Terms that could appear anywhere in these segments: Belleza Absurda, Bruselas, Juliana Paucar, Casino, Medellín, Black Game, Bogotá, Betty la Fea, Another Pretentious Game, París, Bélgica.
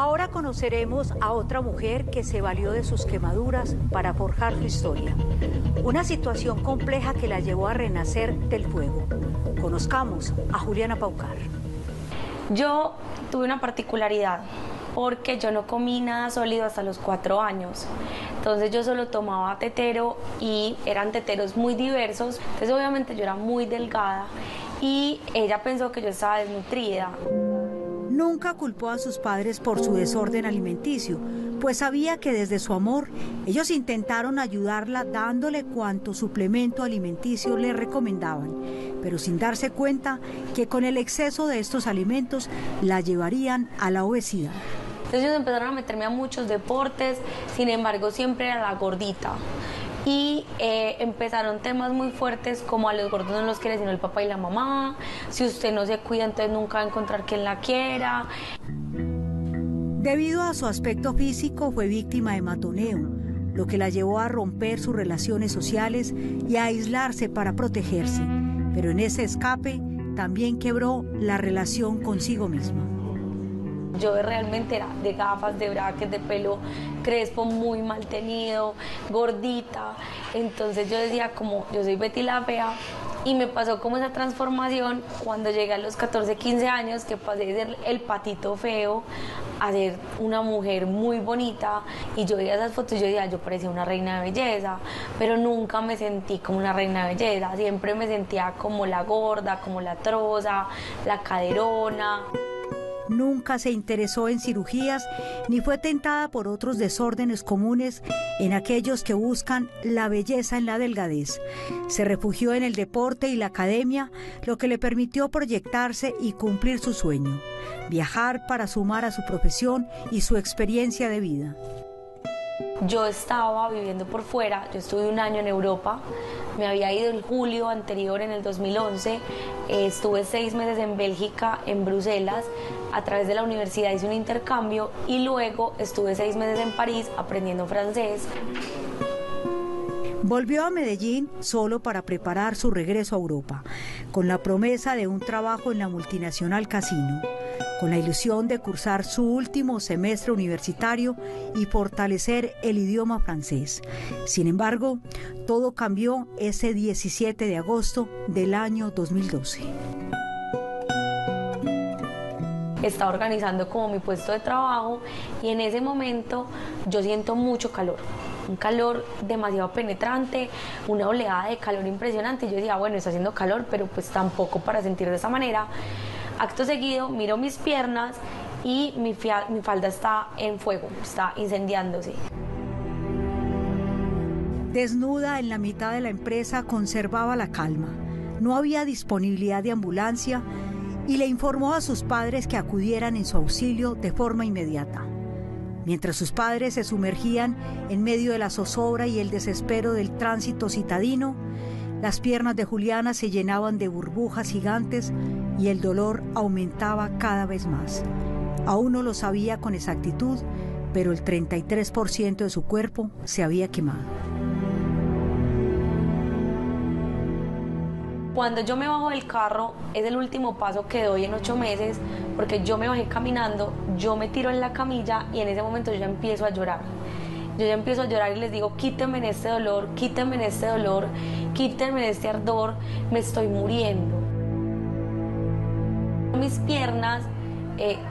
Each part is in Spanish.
Ahora conoceremos a otra mujer que se valió de sus quemaduras para forjar su historia. Una situación compleja que la llevó a renacer del fuego. Conozcamos a Juliana Paucar. Yo tuve una particularidad, porque yo no comí nada sólido hasta los 4 años. Entonces yo solo tomaba tetero y eran teteros muy diversos. Entonces obviamente yo era muy delgada y ella pensó que yo estaba desnutrida. Nunca culpó a sus padres por su desorden alimenticio, pues sabía que desde su amor ellos intentaron ayudarla dándole cuanto suplemento alimenticio le recomendaban, pero sin darse cuenta que con el exceso de estos alimentos la llevarían a la obesidad. Entonces ellos empezaron a meterme a muchos deportes, sin embargo siempre era la gordita. Y empezaron temas muy fuertes como a los gordos no los quiere sino el papá y la mamá, si usted no se cuida entonces nunca va a encontrar quien la quiera. Debido a su aspecto físico fue víctima de matoneo, lo que la llevó a romper sus relaciones sociales y a aislarse para protegerse, pero en ese escape también quebró la relación consigo misma. Yo realmente era de gafas, de brackets, de pelo crespo, muy mal tenido, gordita. Entonces yo decía como, yo soy Betty la Fea, y me pasó como esa transformación cuando llegué a los 14, 15 años, que pasé de ser el patito feo a ser una mujer muy bonita. Y yo veía esas fotos y yo decía, yo parecía una reina de belleza, pero nunca me sentí como una reina de belleza. Siempre me sentía como la gorda, como la troza, la caderona. Nunca se interesó en cirugías ni fue tentada por otros desórdenes comunes en aquellos que buscan la belleza en la delgadez. Se refugió en el deporte y la academia, lo que le permitió proyectarse y cumplir su sueño, viajar para sumar a su profesión y su experiencia de vida. Yo estaba viviendo por fuera, yo estuve 1 año en Europa, me había ido en julio anterior, en el 2011, estuve 6 meses en Bélgica, en Bruselas, a través de la universidad hice un intercambio y luego estuve 6 meses en París aprendiendo francés. Volvió a Medellín solo para preparar su regreso a Europa, con la promesa de un trabajo en la multinacional Casino, con la ilusión de cursar su último semestre universitario y fortalecer el idioma francés. Sin embargo, todo cambió ese 17 de agosto del año 2012. Estaba organizando como mi puesto de trabajo y en ese momento yo siento mucho calor. Un calor demasiado penetrante, una oleada de calor impresionante. Yo decía, bueno, está haciendo calor, pero pues tampoco para sentir de esa manera. Acto seguido, miro mis piernas y mi falda está en fuego, está incendiándose. Desnuda en la mitad de la empresa, conservaba la calma. No había disponibilidad de ambulancia y le informó a sus padres que acudieran en su auxilio de forma inmediata. Mientras sus padres se sumergían en medio de la zozobra y el desespero del tránsito citadino, las piernas de Juliana se llenaban de burbujas gigantes y el dolor aumentaba cada vez más. Aún no lo sabía con exactitud, pero el 33% de su cuerpo se había quemado. Cuando yo me bajo del carro, es el último paso que doy en 8 meses, porque yo me bajé caminando, yo me tiro en la camilla y en ese momento yo ya empiezo a llorar. Yo ya empiezo a llorar y les digo, quítenme este dolor, quítenme este dolor, quítenme este ardor, me estoy muriendo. Mis piernas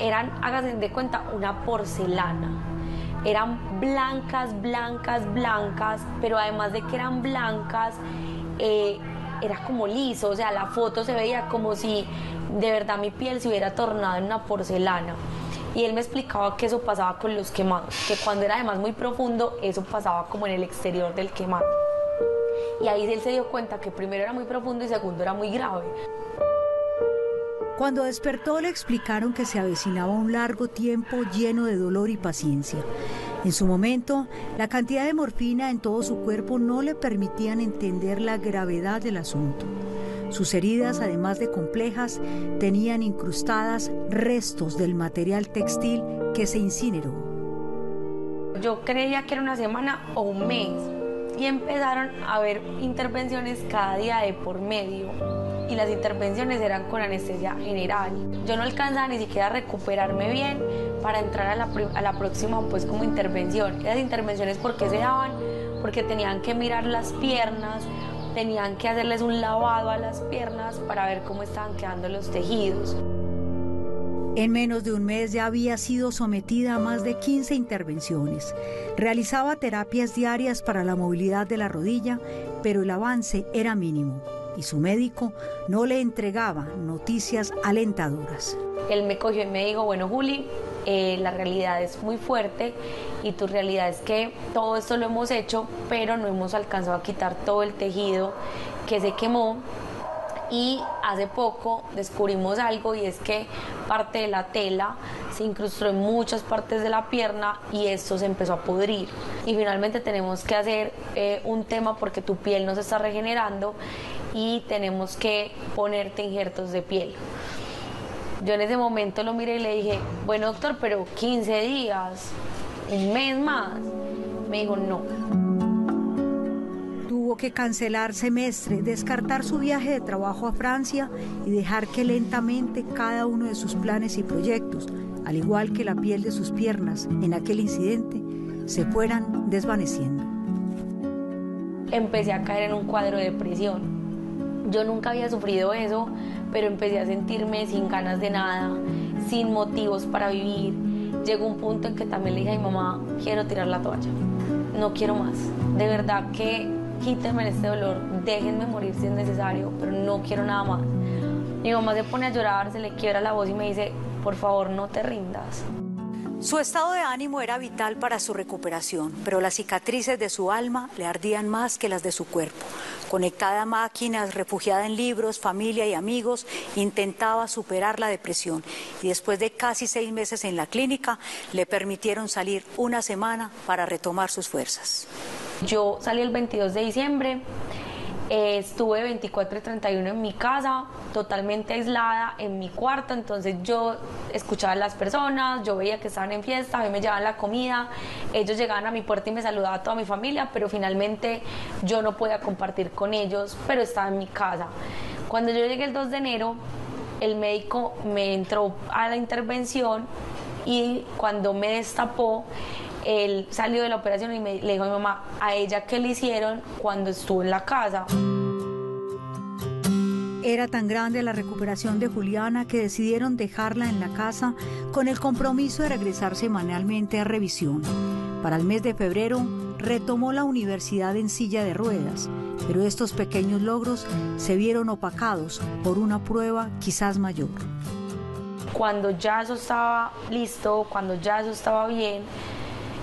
eran, háganse de cuenta, una porcelana. Eran blancas, blancas, blancas, pero además de que eran blancas, era como liso, o sea, la foto se veía como si de verdad mi piel se hubiera tornado en una porcelana. Y él me explicaba que eso pasaba con los quemados, que cuando era además muy profundo, eso pasaba como en el exterior del quemado. Y ahí él se dio cuenta que primero era muy profundo y segundo era muy grave. Cuando despertó le explicaron que se avecinaba un largo tiempo lleno de dolor y paciencia. En su momento, la cantidad de morfina en todo su cuerpo no le permitían entender la gravedad del asunto. Sus heridas, además de complejas, tenían incrustadas restos del material textil que se incineró. Yo creía que era 1 semana o 1 mes y empezaron a haber intervenciones cada día de por medio. Y las intervenciones eran con anestesia general. Yo no alcanzaba ni siquiera a recuperarme bien. para entrar a la próxima, pues, como intervención. Esas intervenciones, ¿por qué se daban? Porque tenían que mirar las piernas, tenían que hacerles un lavado a las piernas para ver cómo estaban quedando los tejidos. En menos de un mes ya había sido sometida a más de 15 intervenciones. Realizaba terapias diarias para la movilidad de la rodilla, pero el avance era mínimo y su médico no le entregaba noticias alentadoras. Él me cogió y me dijo, bueno, Juli, la realidad es muy fuerte y tu realidad es que todo esto lo hemos hecho, pero no hemos alcanzado a quitar todo el tejido que se quemó. Y hace poco descubrimos algo, y es que parte de la tela se incrustó en muchas partes de la pierna y esto se empezó a pudrir. Y finalmente tenemos que hacer un tema porque tu piel no se está regenerando y tenemos que ponerte injertos de piel. Yo en ese momento lo miré y le dije, bueno doctor, pero 15 días, un mes más. Me dijo no. Tuvo que cancelar semestre, descartar su viaje de trabajo a Francia y dejar que lentamente cada uno de sus planes y proyectos, al igual que la piel de sus piernas en aquel incidente, se fueran desvaneciendo. Empecé a caer en un cuadro de depresión. Yo nunca había sufrido eso, pero empecé a sentirme sin ganas de nada, sin motivos para vivir. Llegó un punto en que también le dije a mi mamá, quiero tirar la toalla, no quiero más, de verdad que quítenme este dolor, déjenme morir si es necesario, pero no quiero nada más. Mi mamá se pone a llorar, se le quiebra la voz y me dice, por favor, no te rindas. Su estado de ánimo era vital para su recuperación, pero las cicatrices de su alma le ardían más que las de su cuerpo. Conectada a máquinas, refugiada en libros, familia y amigos, intentaba superar la depresión y después de casi 6 meses en la clínica, le permitieron salir una semana para retomar sus fuerzas. Yo salí el 22 de diciembre, estuve 24 y 31 en mi casa, totalmente aislada en mi cuarto, entonces yo escuchaba a las personas, yo veía que estaban en fiesta, a mí me llevaban la comida, ellos llegaban a mi puerta y me saludaba a toda mi familia, pero finalmente yo no podía compartir con ellos, pero estaba en mi casa. Cuando yo llegué el 2 de enero, el médico me entró a la intervención y cuando me destapó, él salió de la operación y le dijo a mi mamá, a ella qué le hicieron cuando estuvo en la casa. Era tan grande la recuperación de Juliana que decidieron dejarla en la casa con el compromiso de regresar semanalmente a revisión. Para el mes de febrero retomó la universidad en silla de ruedas, pero estos pequeños logros se vieron opacados por una prueba quizás mayor. Cuando ya eso estaba listo, cuando ya eso estaba bien,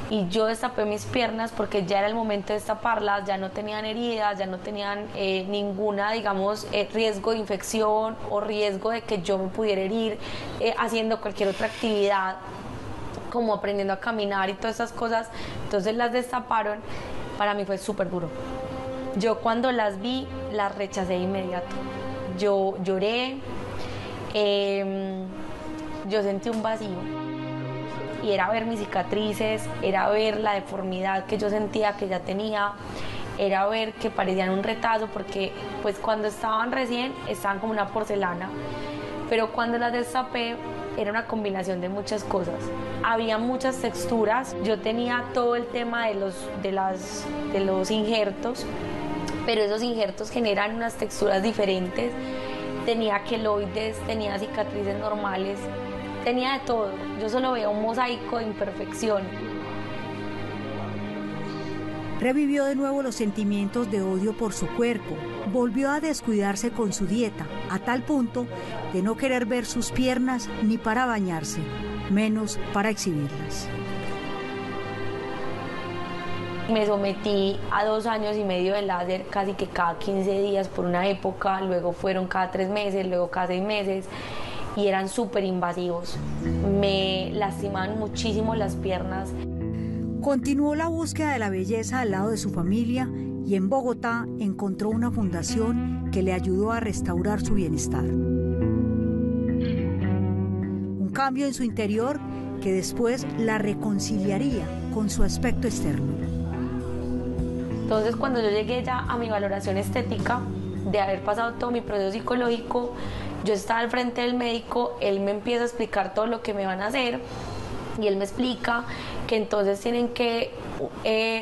y yo destapé mis piernas porque ya era el momento de destaparlas, ya no tenían heridas, ya no tenían ninguna, digamos, riesgo de infección o riesgo de que yo me pudiera herir haciendo cualquier otra actividad, como aprendiendo a caminar y todas esas cosas. Entonces las destaparon, para mí fue súper duro. Yo cuando las vi, las rechacé de inmediato. Yo lloré, yo sentí un vacío. Y era ver mis cicatrices, era ver la deformidad que yo sentía que ya tenía, era ver que parecían un retazo porque pues cuando estaban recién estaban como una porcelana, pero cuando las destapé era una combinación de muchas cosas. Había muchas texturas, yo tenía todo el tema de los injertos, pero esos injertos generan unas texturas diferentes, tenía queloides, tenía cicatrices normales, tenía de todo, yo solo veía un mosaico de imperfección. Revivió de nuevo los sentimientos de odio por su cuerpo, volvió a descuidarse con su dieta, a tal punto de no querer ver sus piernas ni para bañarse, menos para exhibirlas. Me sometí a 2 años y medio de láser, casi que cada 15 días por una época, luego fueron cada 3 meses, luego cada 6 meses. Y eran súper invasivos, me lastimaban muchísimo las piernas. Continuó la búsqueda de la belleza al lado de su familia y en Bogotá encontró una fundación que le ayudó a restaurar su bienestar. Un cambio en su interior que después la reconciliaría con su aspecto externo. Entonces cuando yo llegué ya a mi valoración estética, de haber pasado todo mi proceso psicológico, yo estaba al frente del médico, él me empieza a explicar todo lo que me van a hacer y él me explica que entonces tienen que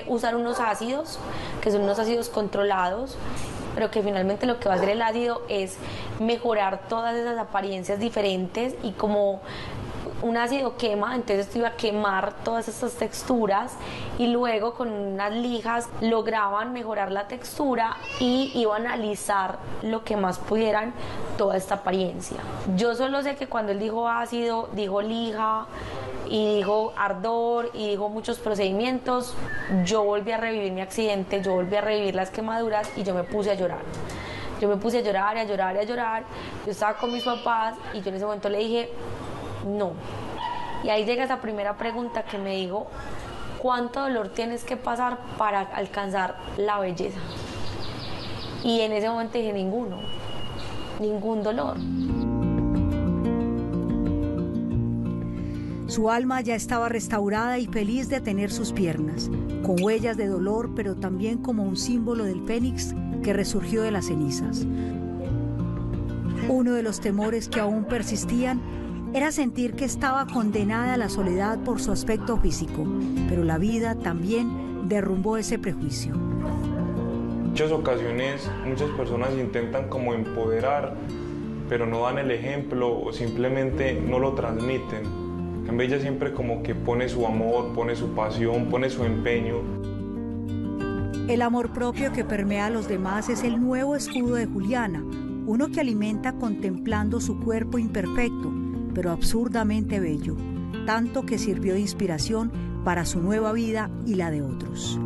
usar unos ácidos, que son unos ácidos controlados, pero que finalmente lo que va a hacer el ácido es mejorar todas esas apariencias diferentes, y como un ácido quema, entonces iba a quemar todas estas texturas, y luego con unas lijas lograban mejorar la textura y iban a alisar lo que más pudieran toda esta apariencia. Yo solo sé que cuando él dijo ácido, dijo lija y dijo ardor y dijo muchos procedimientos, yo volví a revivir mi accidente, yo volví a revivir las quemaduras y yo me puse a llorar. Yo me puse a llorar y a llorar y a llorar. Yo estaba con mis papás y yo en ese momento le dije no. Y ahí llega esa primera pregunta que me dijo: ¿cuánto dolor tienes que pasar para alcanzar la belleza? Y en ese momento dije: ninguno, ningún dolor. Su alma ya estaba restaurada y feliz de tener sus piernas, con huellas de dolor, pero también como un símbolo del fénix que resurgió de las cenizas. Uno de los temores que aún persistían era sentir que estaba condenada a la soledad por su aspecto físico, pero la vida también derrumbó ese prejuicio. En muchas ocasiones muchas personas intentan como empoderar, pero no dan el ejemplo o simplemente no lo transmiten. En cambio, ella siempre como que pone su amor, pone su pasión, pone su empeño. El amor propio que permea a los demás es el nuevo escudo de Juliana, uno que alimenta contemplando su cuerpo imperfecto, pero absurdamente bello, tanto que sirvió de inspiración para su nueva vida y la de otros.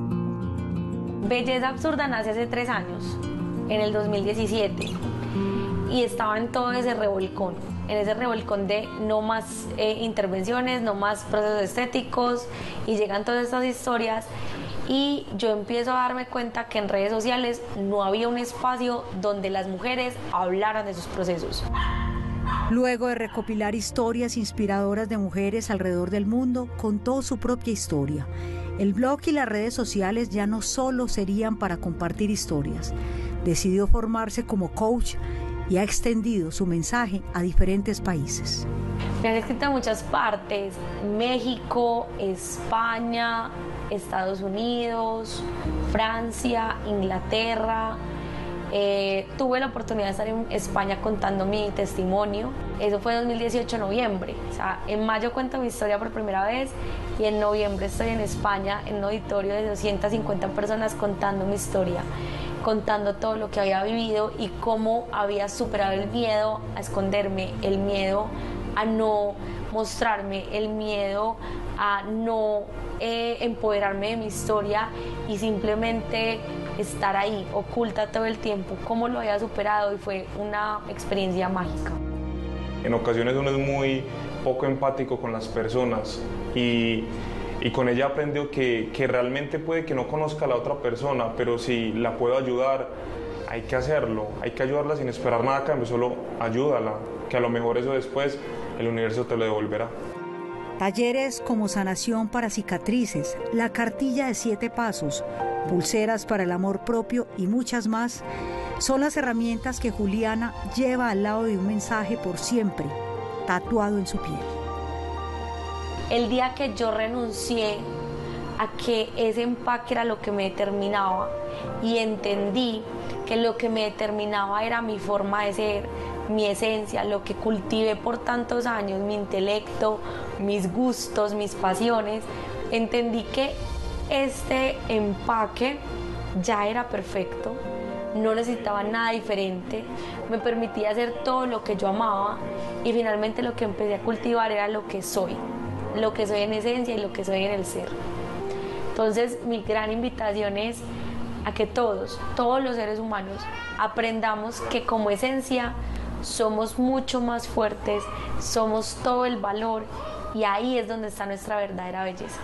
Belleza Absurda nace hace 3 años, en el 2017, y estaba en todo ese revolcón, de no más intervenciones, no más procesos estéticos, y llegan todas estas historias, y yo empiezo a darme cuenta que en redes sociales no había un espacio donde las mujeres hablaran de sus procesos. Luego de recopilar historias inspiradoras de mujeres alrededor del mundo, contó su propia historia. El blog y las redes sociales ya no solo serían para compartir historias. Decidió formarse como coach y ha extendido su mensaje a diferentes países. Me han escrito en muchas partes: México, España, Estados Unidos, Francia, Inglaterra. Tuve la oportunidad de estar en España contando mi testimonio. Eso fue 2018, noviembre. O sea, en mayo cuento mi historia por primera vez y en noviembre estoy en España en un auditorio de 250 personas contando mi historia, contando todo lo que había vivido y cómo había superado el miedo a esconderme, el miedo a no mostrarme, el miedo a no empoderarme de mi historia y simplemente estar ahí, oculta todo el tiempo, cómo lo había superado, y fue una experiencia mágica. En ocasiones uno es muy poco empático con las personas y con ella aprendió que realmente puede que no conozca a la otra persona, pero si la puedo ayudar, hay que hacerlo, hay que ayudarla sin esperar nada a cambio, solo ayúdala, que a lo mejor eso después el universo te lo devolverá. Talleres como sanación para cicatrices, la cartilla de 7 pasos, pulseras para el amor propio y muchas más son las herramientas que Juliana lleva al lado de un mensaje por siempre tatuado en su piel. El día que yo renuncié a que ese empaque era lo que me determinaba y entendí que lo que me determinaba era mi forma de ser, mi esencia, lo que cultivé por tantos años, mi intelecto, mis gustos, mis pasiones, entendí que este empaque ya era perfecto, no necesitaba nada diferente, me permitía hacer todo lo que yo amaba y finalmente lo que empecé a cultivar era lo que soy en esencia y lo que soy en el ser. Entonces, mi gran invitación es a que todos los seres humanos aprendamos que como esencia somos mucho más fuertes, somos todo el valor y ahí es donde está nuestra verdadera belleza.